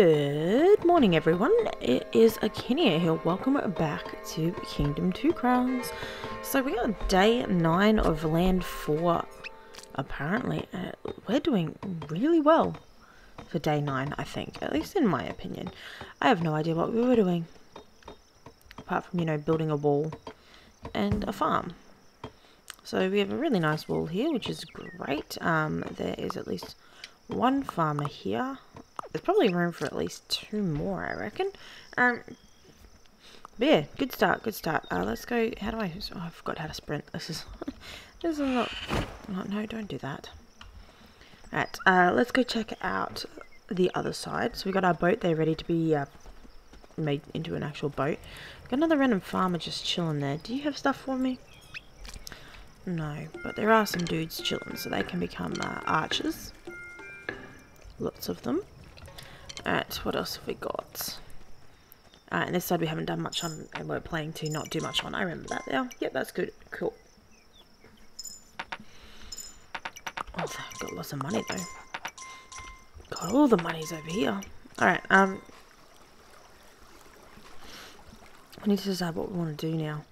Good morning, everyone. It is Akinia here. Welcome back to Kingdom 2 Crowns. So we are day 9 of land 4, apparently. We're doing really well for day 9, I think. At least in my opinion. I have no idea what we were doing. Apart from, you know, building a wall and a farm. So we have a really nice wall here, which is great. There is at least one farmer here. There's probably room for at least 2 more, I reckon. But yeah, good start, good start. Let's go. How do I? Oh, I forgot how to sprint. This is not. No, don't do that. Alright, let's go check out the other side. So we got our boat there ready to be made into an actual boat. Got another random farmer just chilling there. Do you have stuff for me? No, but there are some dudes chilling, so they can become archers. Lots of them. Alright, what else have we got? And this side we haven't done much on, and we're planning to not do much on. I remember that there. Yep, that's good. Cool. Oh, I've got lots of money though. Got all the monies over here. Alright, we need to decide what we want to do now.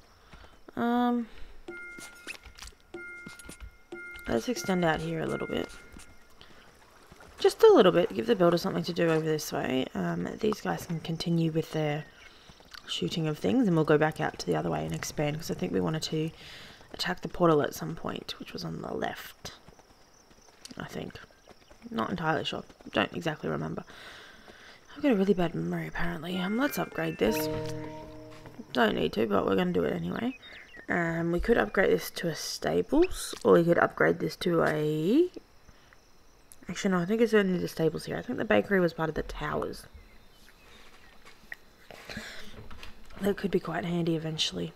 Let's extend out here a little bit. Just a little bit. Give the builder something to do over this way. These guys can continue with their shooting of things, and we'll go back out to the other way and expand, because I think we wanted to attack the portal at some point, which was on the left, I think. Not entirely sure. Don't exactly remember. I've got a really bad memory, apparently. Let's upgrade this. Don't need to, but we're going to do it anyway. We could upgrade this to a stables, or we could upgrade this to a... Actually, no, I think it's only the stables here. I think the bakery was part of the towers. That could be quite handy eventually.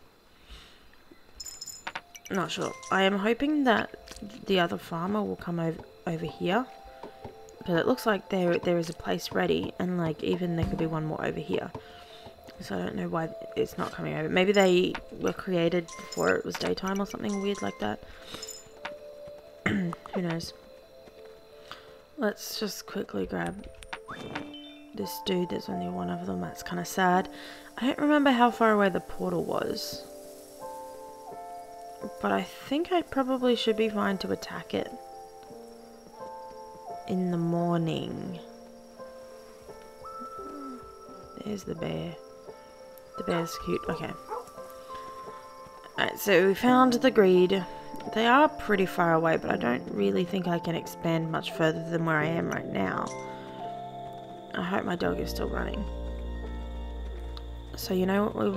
Not sure. I am hoping that the other farmer will come over here. Because it looks like there is a place ready. And, like, even there could be one more over here. So I don't know why it's not coming over. Maybe they were created before it was daytime or something weird like that. Who knows? Let's just quickly grab this dude. There's only one of them. That's kind of sad. I don't remember how far away the portal was. But I think I probably should be fine to attack it in the morning. There's the bear. The bear's cute. Okay. Alright, so we found the greed. They are pretty far away, but I don't really think I can expand much further than where I am right now. I hope my dog is still running. So you know what,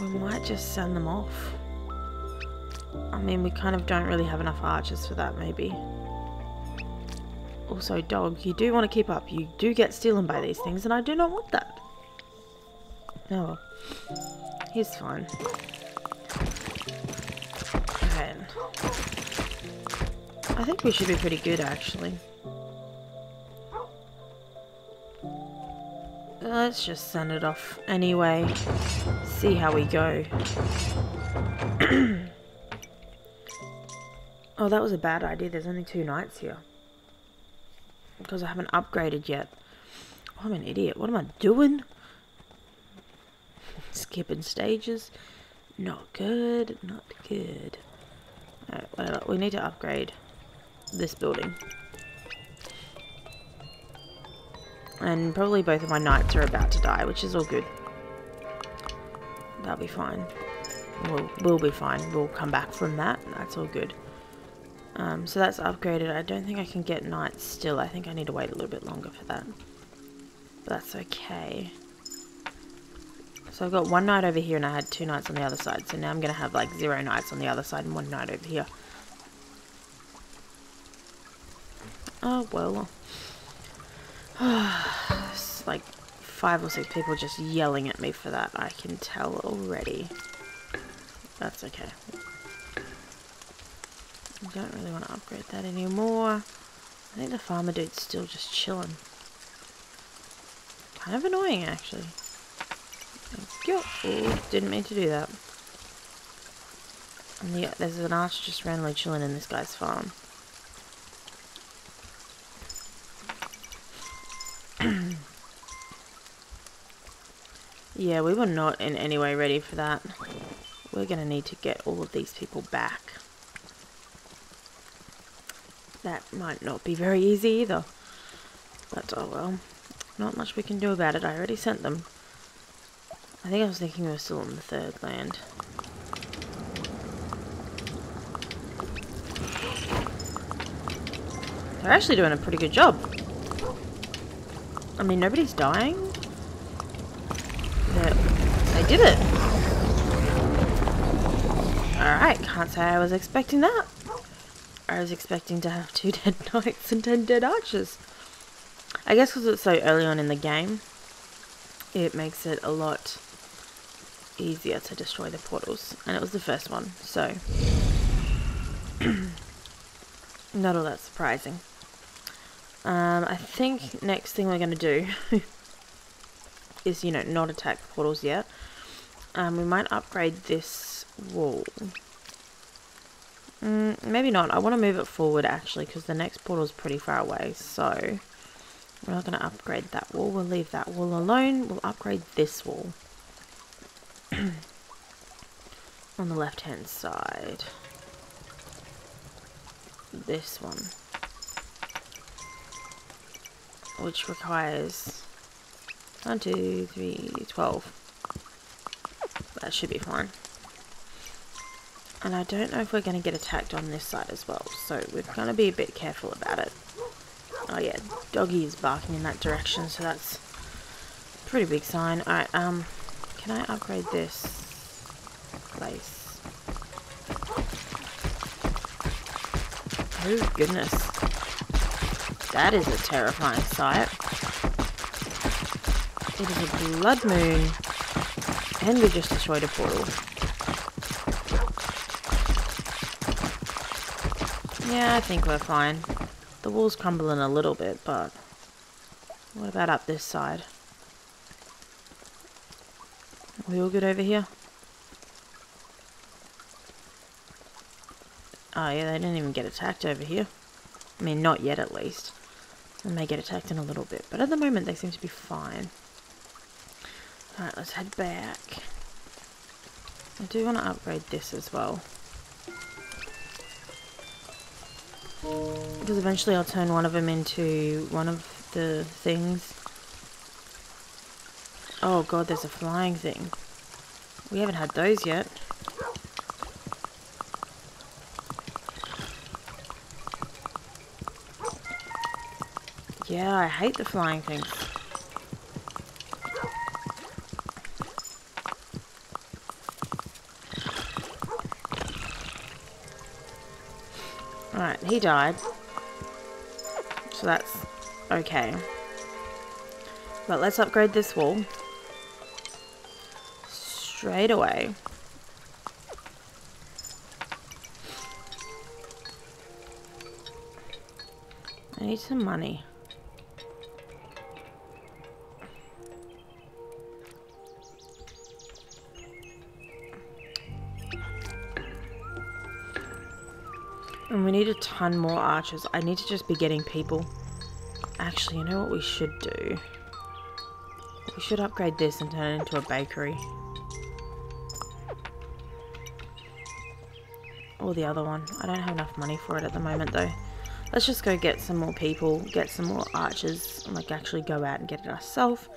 we might just send them off. I mean, we kind of don't really have enough archers for that, maybe. Also, dog, you do want to keep up. You do get stolen by these things, and I do not want that. Oh, well. He's fine. I think we should be pretty good, actually. Let's just send it off anyway. See how we go. Oh, that was a bad idea. There's only 2 knights here. Because I haven't upgraded yet. Oh, I'm an idiot. What am I doing? Skipping stages. Not good. Not good. Alright, whatever. We need to upgrade this building, and probably both of my knights are about to die, which is all good. That'll be fine. We'll be fine. We'll come back from that. That's all good. So that's upgraded. I don't think I can get knights still. I think I need to wait a little bit longer for that, but that's okay. So I've got 1 knight over here, and I had 2 knights on the other side, so now I'm gonna have like 0 knights on the other side and 1 knight over here. Oh, well. It's like 5 or 6 people just yelling at me for that. I can tell already. That's okay. I don't really want to upgrade that anymore. I think the farmer dude's still just chilling. Kind of annoying, actually. Ooh, didn't mean to do that. And yeah, there's an archer just randomly chilling in this guy's farm. Yeah, we were not in any way ready for that. We're going to need to get all of these people back. That might not be very easy either. But oh well. Not much we can do about it. I already sent them. I think I was thinking we were still on the third land. They're actually doing a pretty good job. I mean, nobody's dying. They did it. Alright, can't say I was expecting that. I was expecting to have 2 dead knights and 10 dead archers. I guess because it's so early on in the game, it makes it a lot easier to destroy the portals. And it was the first one, so not all that surprising. I think next thing we're going to do is, you know, not attack the portals yet. We might upgrade this wall. Maybe not. I want to move it forward, actually, because the next portal is pretty far away. So we're not going to upgrade that wall. We'll leave that wall alone. We'll upgrade this wall on the left-hand side. This one. Which requires 1, 2, 3, 12. That should be fine. And I don't know if we're going to get attacked on this side as well, so we're going to be a bit careful about it. Oh yeah, doggy is barking in that direction, so that's a pretty big sign. Alright, can I upgrade this place? Oh goodness. That is a terrifying sight. It is a blood moon, and we just destroyed a portal. Yeah, I think we're fine. The wall's crumbling a little bit, but what about up this side? Are we all good over here? Oh yeah, they didn't even get attacked over here. I mean, not yet at least. They may get attacked in a little bit, but at the moment they seem to be fine. Alright, let's head back. I do want to upgrade this as well. Because eventually I'll turn one of them into one of the things. Oh god, there's a flying thing. We haven't had those yet. Yeah, I hate the flying things. Alright, he died. So that's okay. But let's upgrade this wall. Straight away. I need some money. And we need a ton more archers. I need to just be getting people. Actually, you know what we should do? We should upgrade this and turn it into a bakery. Or the other one. I don't have enough money for it at the moment though. Let's just go get some more people, get some more archers, and like actually go out and get it ourselves.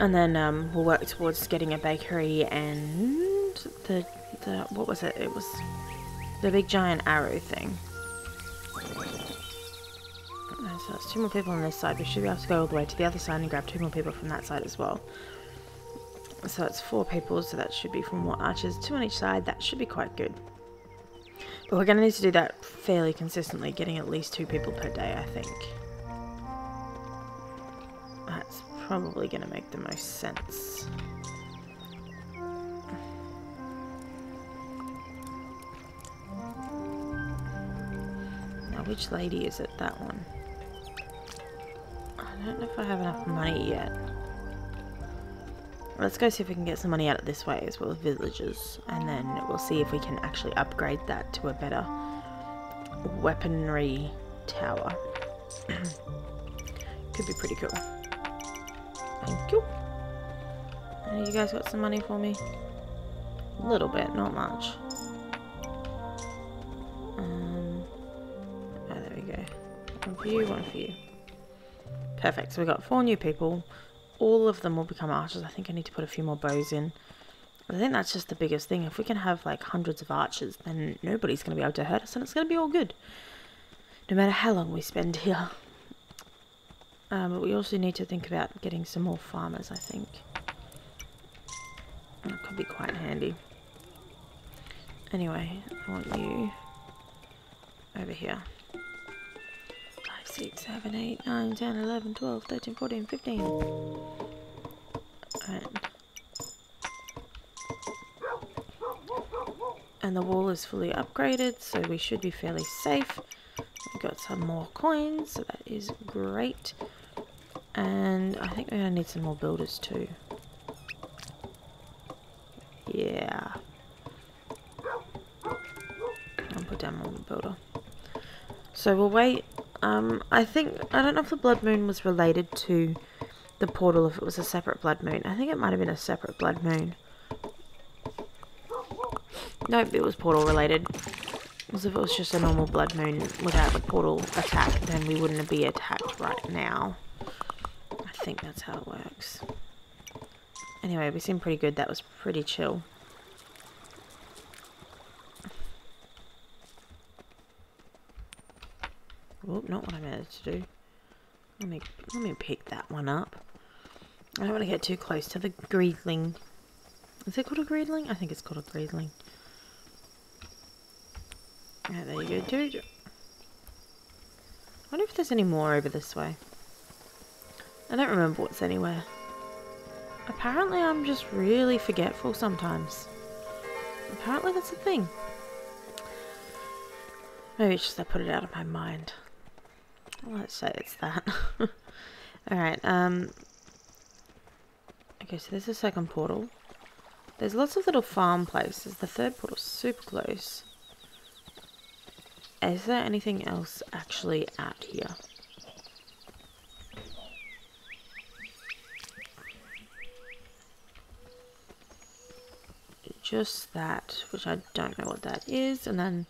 And then we'll work towards getting a bakery and the what was it? It was the big giant arrow thing. So that's 2 more people on this side. We should be able to go all the way to the other side and grab 2 more people from that side as well. So it's 4 people, so that should be 4 more archers. 2 on each side, that should be quite good. But we're going to need to do that fairly consistently, getting at least 2 people per day, I think. That's probably going to make the most sense. Which lady is it? That one. I don't know if I have enough money yet. Let's go see if we can get some money out of this way as well as villagers, and then we'll see if we can actually upgrade that to a better weaponry tower. Could be pretty cool. Thank you. You guys got some money for me? A little bit, not much. Oh, there we go. One for you, one for you. Perfect. So we got 4 new people. All of them will become archers. I think I need to put a few more bows in. I think that's just the biggest thing. If we can have like hundreds of archers, then nobody's going to be able to hurt us, and it's going to be all good. No matter how long we spend here. But we also need to think about getting some more farmers, I think. That could be quite handy. Anyway, I want you over here. 5, 6, 7, 8, 9, 10, 11, 12, 13, 14, 15. Alright. And the wall is fully upgraded, so we should be fairly safe. We've got some more coins, so that is great. And I think we're going to need some more builders too. Yeah. I'll put down one builder. So we'll wait. I don't know if the blood moon was related to the portal, if it was a separate blood moon. I think it might have been a separate blood moon. Nope, it was portal related. Because if it was just a normal blood moon without the portal attack, then we wouldn't be attacked right now. I think that's how it works. Anyway, we seem pretty good. That was pretty chill. Oop, not what I managed to do. Let me pick that one up. I don't want to get too close to the greedling. Is it called a greedling? I think it's called a greedling. Alright, there you go, dude. I wonder if there's any more over this way. I don't remember what's anywhere. Apparently I'm just really forgetful sometimes. Apparently that's a thing. Maybe it's just I put it out of my mind. Let's say it's that. Alright, okay, so there's the second portal. There's lots of little farm places. The third portal's super close. Is there anything else actually out here? Just that, which I don't know what that is. And then,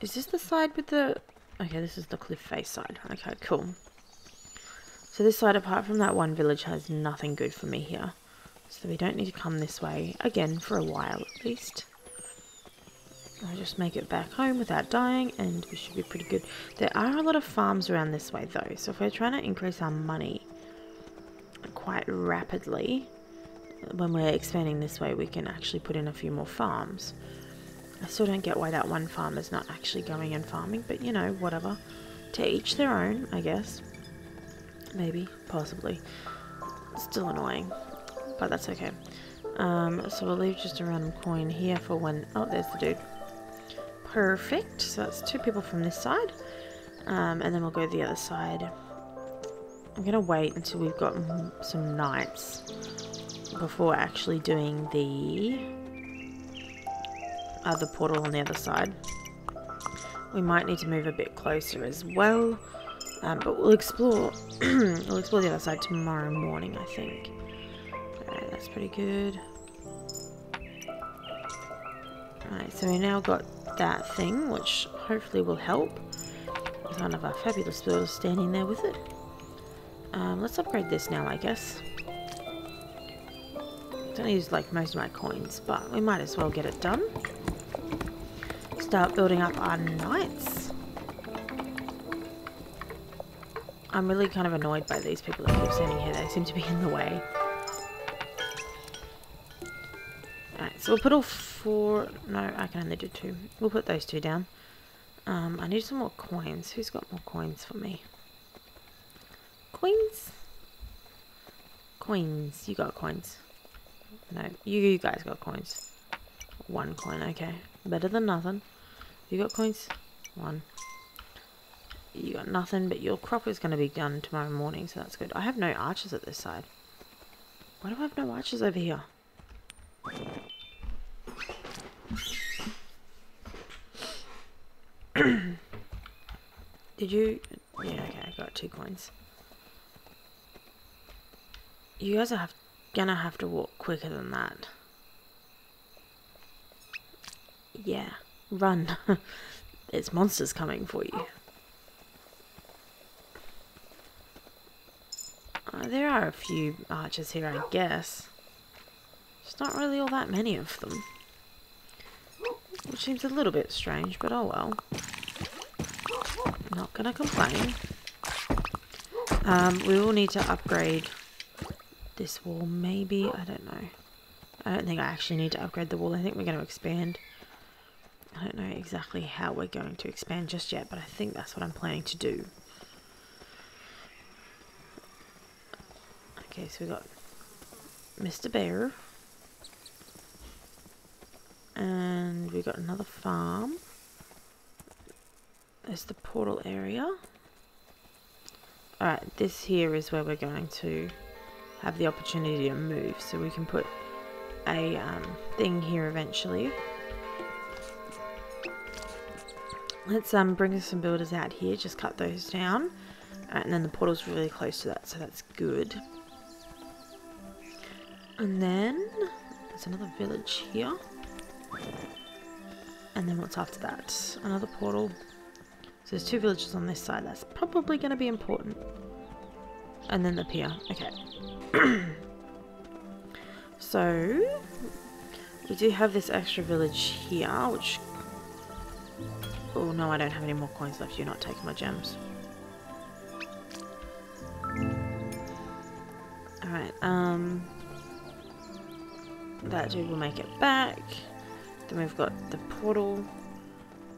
is this the side with the... Okay, this is the cliff face side. Okay, cool. So this side, apart from that one village, has nothing good for me here. So we don't need to come this way again for a while at least. I'll just make it back home without dying, and we should be pretty good. There are a lot of farms around this way though, so if we're trying to increase our money quite rapidly, when we're expanding this way, we can actually put in a few more farms. I still don't get why that one farm is not actually going and farming, but you know, whatever. To each their own, I guess. Maybe, possibly. Still annoying, but that's okay. So we'll leave just a random coin here for when... Oh, there's the dude. Perfect. So that's 2 people from this side. And then we'll go to the other side. I'm going to wait until we've got some knights before actually doing the other portal on the other side. We might need to move a bit closer as well. But we'll explore we'll explore the other side tomorrow morning, I think. Alright, that's pretty good. Alright, so we now got that thing, which hopefully will help. There's one of our fabulous builders standing there with it. Let's upgrade this now, I guess. I don't use like most of my coins, but we might as well get it done. Start building up our knights. I'm really kind of annoyed by these people that keep standing here. They seem to be in the way. Alright, so we'll put all 4... No, I can only do 2. We'll put those 2 down. I need some more coins. Who's got more coins for me? Coins? Coins. You got coins. No, you guys got coins. 1 coin, okay. Better than nothing. You got coins? 1. You got nothing, but your crop is going to be done tomorrow morning, so that's good. I have no archers at this side. Why do I have no archers over here? Did you... Yeah, okay, I got 2 coins. You guys have gonna have to walk quicker than that. Yeah, run. It's monsters coming for you. There are a few archers here, I guess. There's not really all that many of them. Which seems a little bit strange, but oh well. I'm not gonna complain. We will need to upgrade this wall, maybe. I don't know. I don't think I actually need to upgrade the wall. I think we're going to expand. I don't know exactly how we're going to expand just yet, but I think that's what I'm planning to do. Okay, so we got Mr. Bear. And we got another farm. There's the portal area. Alright, this here is where we're going to have the opportunity to move, so we can put a thing here eventually. Let's bring some builders out here, just cut those down. Alright, and then the portal's really close to that, so that's good. And then there's another village here. And then what's after that? Another portal. So there's two villages on this side. That's probably going to be important. And then the pier. Okay. So, we do have this extra village here, which... Oh no, I don't have any more coins left. You're not taking my gems. Alright, that dude will make it back. Then we've got the portal.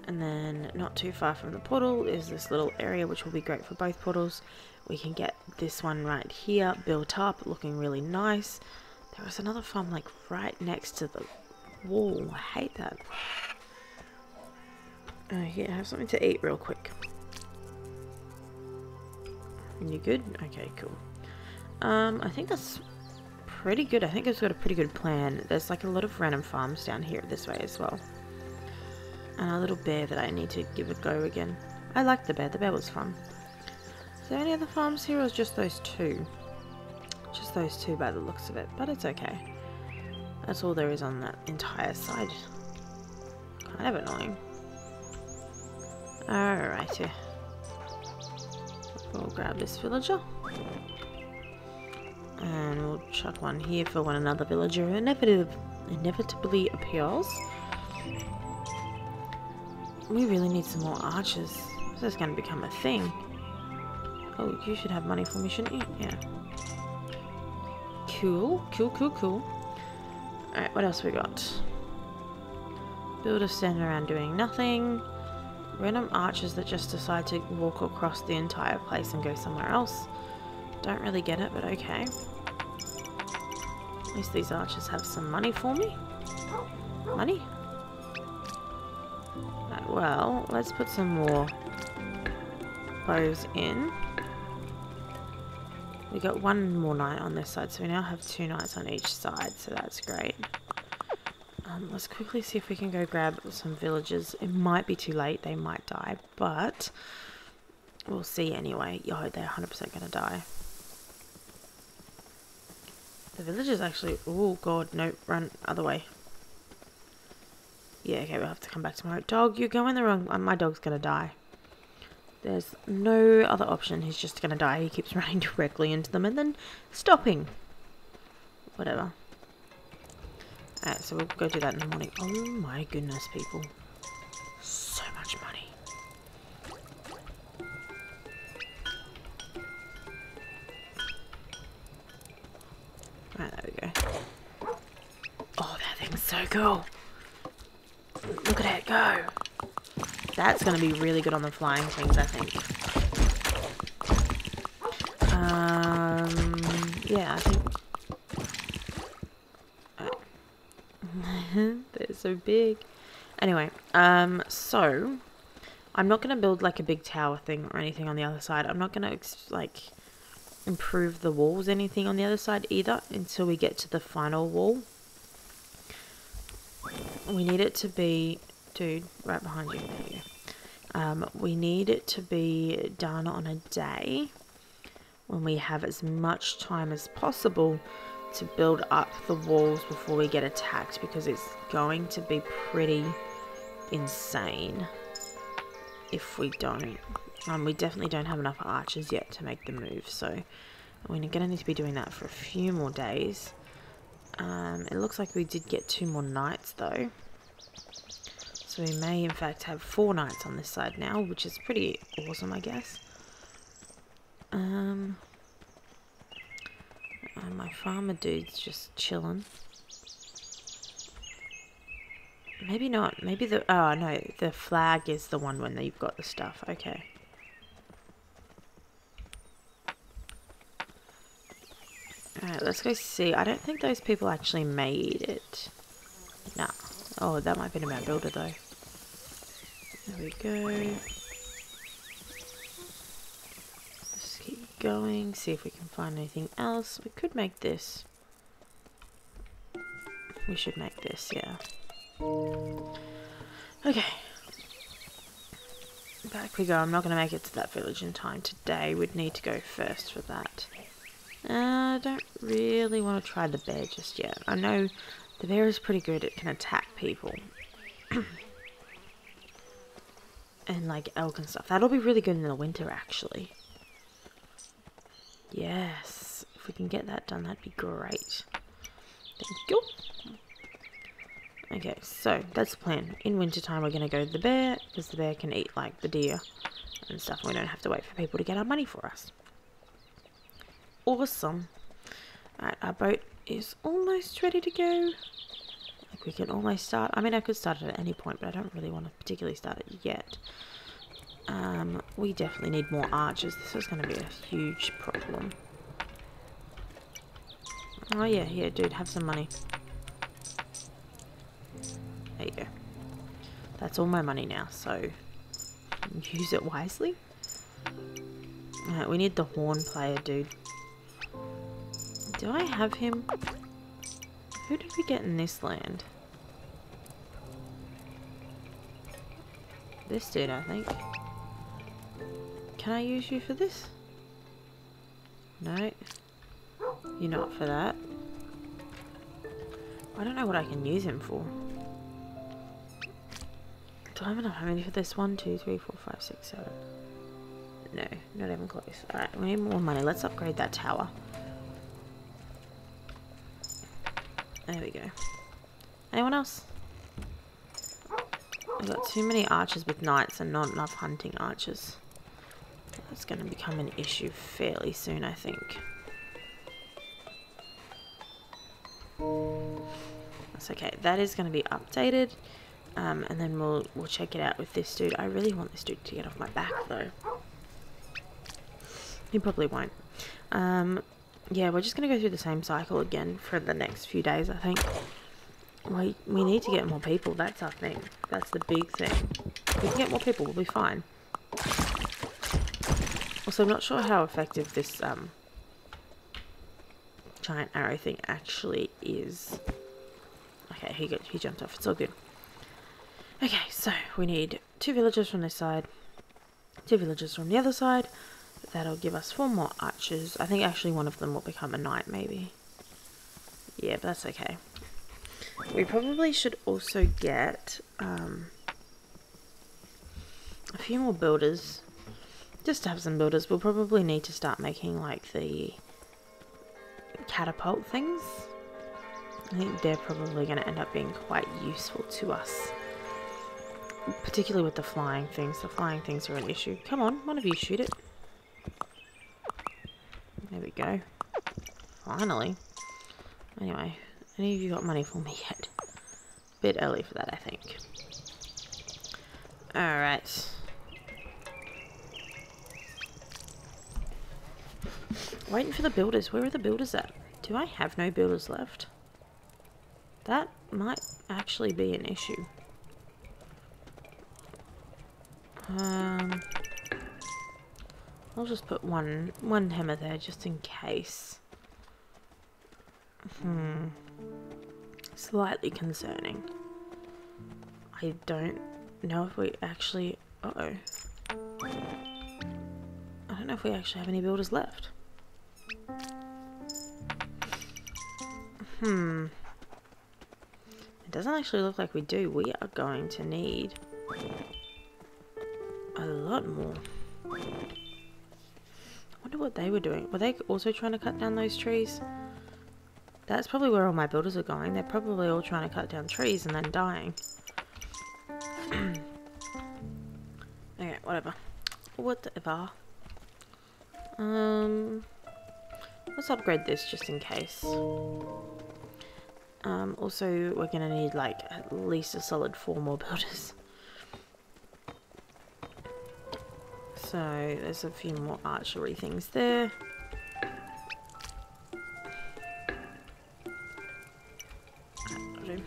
And then not too far from the portal is this little area, which will be great for both portals. We can get this one right here built up, looking really nice. There was another farm like right next to the wall. I hate that. Here, have something to eat real quick. You good? Okay, cool. I think that's pretty good. I think it's got a pretty good plan. There's like a lot of random farms down here this way as well. And a little bear that I need to give a go again. I like the bear. The bear was fun. Is there any other farms here, or is just those two? Just those two by the looks of it. But it's okay. That's all there is on that entire side. Kind of annoying. Alrighty. We'll grab this villager. And we'll chuck one here for when another villager inevitably appears. We really need some more archers. This is going to become a thing. Oh, you should have money for me, shouldn't you? Yeah. Cool, cool, cool, cool. Alright, what else we got? Builders standing around doing nothing. Random archers that just decide to walk across the entire place and go somewhere else. Don't really get it, but okay. At least these archers have some money for me. Money? Well, let's put some more bows in. We got one more knight on this side, so we now have two knights on each side, so that's great. Let's quickly see if we can go grab some villagers. It might be too late, they might die, but we'll see anyway. Yo, they're 100% gonna die. The villagers actually... Oh god, no, run other way. Yeah, okay, we'll have to come back tomorrow. Dog, you're going the wrong... My dog's going to die. There's no other option. He's just going to die. He keeps running directly into them and then stopping. Whatever. Alright, so we'll go do that in the morning. Oh my goodness, people. So much money. Alright, there we go. Oh, that thing's so cool. Look at it go! That's going to be really good on the flying things, I think. Yeah, I think... Right. They're so big. Anyway, so... I'm not going to build, like, a big tower thing or anything on the other side. I'm not going to, like, improve the walls or anything on the other side either until we get to the final wall. We need it to be, dude, right behind you, there you go. We need it to be done on a day when we have as much time as possible to build up the walls before we get attacked, because it's going to be pretty insane if we don't. We definitely don't have enough archers yet to make the move, so we're going to need to be doing that for a few more days. It looks like we did get 2 more knights though, so we may in fact have 4 knights on this side now, which is pretty awesome, I guess. My farmer dude's just chilling. Maybe not. Maybe the... Oh, no. The flag is the one when you've got the stuff. Okay. Alright, let's go see. I don't think those people actually made it. Nah. Oh, that might be an amount builder, though. There we go. Let's keep going. See if we can find anything else. We could make this. We should make this, yeah. Okay, back we go. I'm not going to make it to that village in time today. We'd need to go first for that. I don't really want to try the bear just yet. I know the bear is pretty good. It can attack people and like elk and stuff. That'll be really good in the winter actually. Yes, if we can get that done, that'd be great. Thank you. Okay, so that's the plan. In wintertime, we're going to go to the bear, because the bear can eat, like, the deer and stuff. We don't have to wait for people to get our money for us. Awesome. Alright, our boat is almost ready to go. Like, we can almost start. I mean, I could start it at any point, but I don't really want to particularly start it yet. We definitely need more archers. This is going to be a huge problem. Oh, yeah, yeah, dude, have some money. There you go. That's all my money now, so use it wisely. Alright, we need the horn player, dude. Do I have him? Who did we get in this land? This dude, I think. Can I use you for this? No. You're not for that. I don't know what I can use him for. Do I have enough money for this? 1, 2, 3, 4, 5, 6, 7. No, not even close. Alright, we need more money. Let's upgrade that tower. There we go. Anyone else? I've got too many archers with knights and not enough hunting archers. That's going to become an issue fairly soon, I think. That's okay. That is going to be updated. And then we'll check it out with this dude. I really want this dude to get off my back, though. He probably won't. Yeah, we're just going to go through the same cycle again for the next few days, I think. We need to get more people. That's our thing. That's the big thing. If we can get more people, we'll be fine. Also, I'm not sure how effective this giant arrow thing actually is. Okay, he jumped off. It's all good. Okay, so we need 2 villagers from this side, 2 villagers from the other side. That'll give us 4 more archers. I think actually one of them will become a knight, maybe. Yeah, but that's okay. We probably should also get a few more builders. Just to have some builders. We'll probably need to start making, like, the catapult things. I think they're probably going to end up being quite useful to us. Particularly with the flying things. The flying things are an issue. Come on, one of you shoot it. There we go. Finally. Anyway, any of you got money for me yet? Bit early for that, I think. Alright. Waiting for the builders. Where are the builders at? Do I have no builders left? That might actually be an issue. I'll just put one hammer there just in case. Slightly concerning. I don't know if we actually... I don't know if we actually have any builders left. It doesn't actually look like we do. We are going to need a lot more. I wonder what they were doing. Were they also trying to cut down those trees? That's probably where all my builders are going. They're probably all trying to cut down trees and then dying. Okay, whatever. Whatever. Let's upgrade this just in case. Also, we're gonna need like at least a solid 4 more builders. So there's a few more archery things there.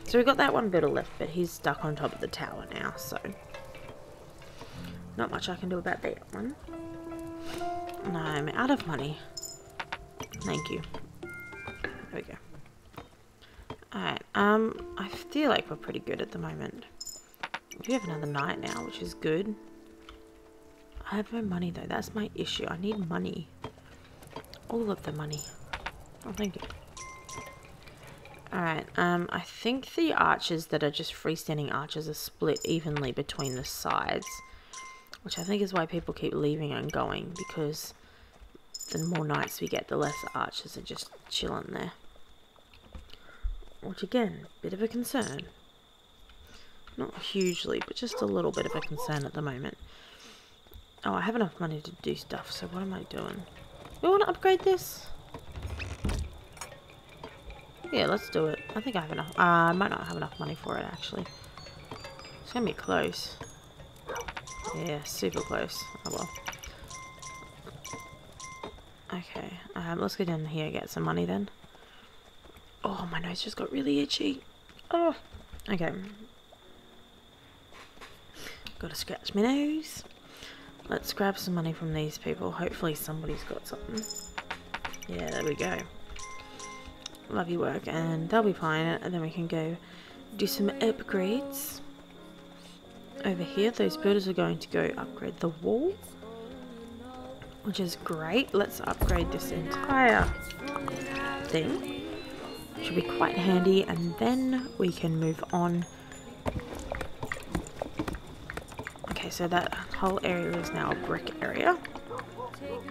So we got that one builder left, but he's stuck on top of the tower now, so not much I can do about that one. And I'm out of money. Thank you. There we go. Alright, I feel like we're pretty good at the moment. We have another night now, which is good. I have no money though, that's my issue. I need money. All of the money. Oh, thank you. Alright, I think the arches that are just freestanding arches are split evenly between the sides, which I think is why people keep leaving and going, because the more nights we get, the less archers are just chilling there. Which again, bit of a concern. Not hugely, but just a little bit of a concern at the moment. Oh, I have enough money to do stuff, so what am I doing? We want to upgrade this? Yeah, let's do it. I think I have enough. I might not have enough money for it, actually. It's going to be close. Yeah, super close. Oh, well. Okay, let's go down here and get some money then. Oh, my nose just got really itchy. Oh, okay. Gotta scratch my nose. Let's grab some money from these people. Hopefully somebody's got something. Yeah, there we go. Lovely work, and they'll be fine. And then we can go do some upgrades. Over here, those builders are going to go upgrade the wall, which is great. Let's upgrade this entire thing. Should be quite handy, and then we can move on. Okay, so that whole area is now a brick area,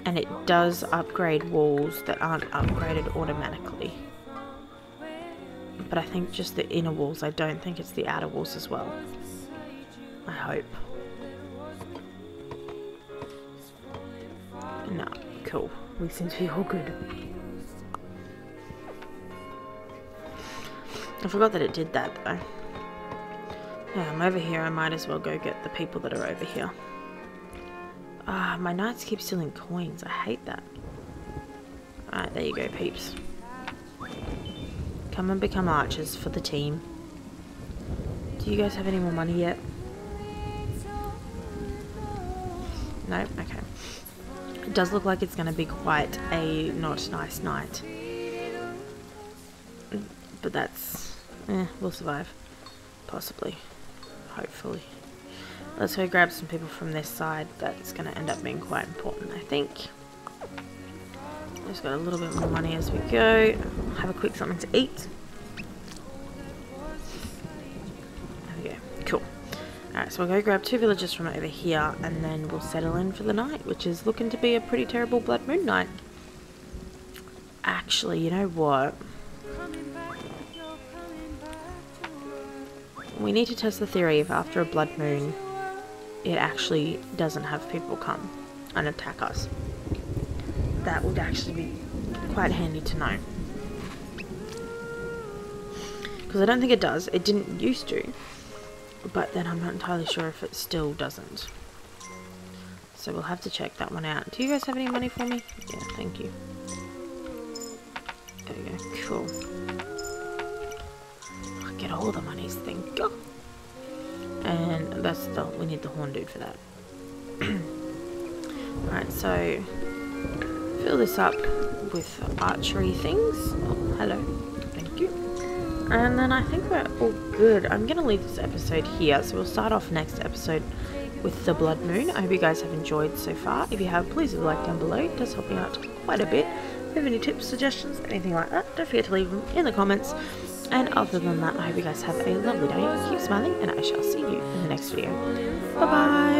and it does upgrade walls that aren't upgraded automatically. But I think just the inner walls, I don't think it's the outer walls as well. I hope. No, cool. We seem to be all good. I forgot that it did that though. Yeah, I'm over here. I might as well go get the people that are over here. Ah, my knights keep stealing coins. I hate that. Alright, there you go, peeps. Come and become archers for the team. Do you guys have any more money yet? No? Okay. It does look like it's going to be quite a not nice night. But that's... we'll survive. Possibly. Hopefully. Let's go grab some people from this side. That's going to end up being quite important, I think. Just got a little bit more money as we go. Have a quick something to eat. There we go. Cool. Alright, so we'll go grab 2 villagers from over here, and then we'll settle in for the night, which is looking to be a pretty terrible blood moon night. Actually, you know what? We need to test the theory if after a blood moon, it actually doesn't have people come and attack us. That would actually be quite handy to know. Because I don't think it does. It didn't used to. But then I'm not entirely sure if it still doesn't. So we'll have to check that one out. Do you guys have any money for me? Yeah, thank you. There we go, cool. I'll get all the monies, thank God. And that's the, we need the horn dude for that. Alright, so fill this up with archery things. Oh, hello. And then I think we're all good. I'm going to leave this episode here. So we'll start off next episode with the blood moon. I hope you guys have enjoyed so far. If you have, please leave a like down below. It does help me out quite a bit. If you have any tips, suggestions, anything like that, don't forget to leave them in the comments. And other than that, I hope you guys have a lovely day. Keep smiling, and I shall see you in the next video. Bye bye.